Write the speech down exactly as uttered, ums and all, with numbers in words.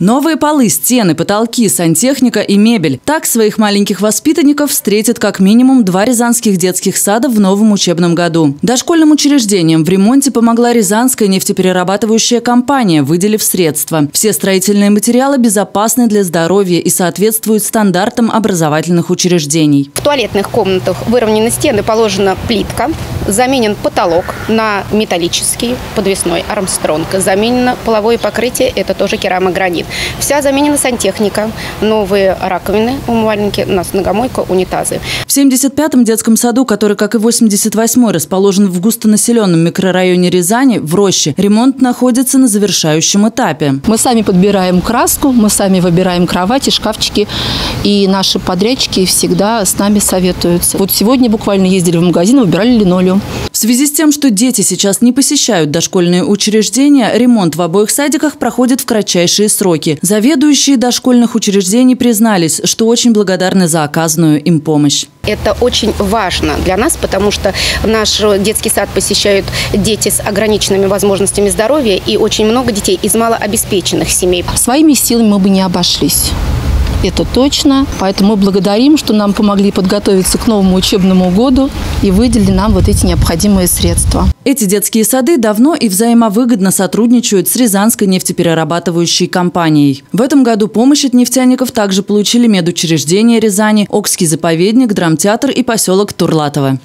Новые полы, стены, потолки, сантехника и мебель. Так своих маленьких воспитанников встретят как минимум два рязанских детских садов в новом учебном году. Дошкольным учреждениям в ремонте помогла Рязанская нефтеперерабатывающая компания, выделив средства. Все строительные материалы безопасны для здоровья и соответствуют стандартам образовательных учреждений. В туалетных комнатах выровнены стены, положена плитка, заменен потолок на металлический подвесной армстронг, заменено половое покрытие, это тоже керамогранит. Вся заменена сантехника, новые раковины, умывальники, у нас многомойка, унитазы. В семьдесят пятом детском саду, который, как и восемьдесят восьмой, расположен в густонаселенном микрорайоне Рязани, в Роще, ремонт находится на завершающем этапе. Мы сами подбираем краску, мы сами выбираем кровати, шкафчики, и наши подрядчики всегда с нами советуются. Вот сегодня буквально ездили в магазин, выбирали линолеум. В связи с тем, что дети сейчас не посещают дошкольные учреждения, ремонт в обоих садиках проходит в кратчайшие сроки. Заведующие дошкольных учреждений признались, что очень благодарны за оказанную им помощь. Это очень важно для нас, потому что наш детский сад посещают дети с ограниченными возможностями здоровья и очень много детей из малообеспеченных семей. Своими силами мы бы не обошлись. Это точно. Поэтому мы благодарим, что нам помогли подготовиться к новому учебному году и выделили нам вот эти необходимые средства. Эти детские сады давно и взаимовыгодно сотрудничают с Рязанской нефтеперерабатывающей компанией. В этом году помощь от нефтяников также получили медучреждения Рязани, Окский заповедник, драмтеатр и поселок Турлатово.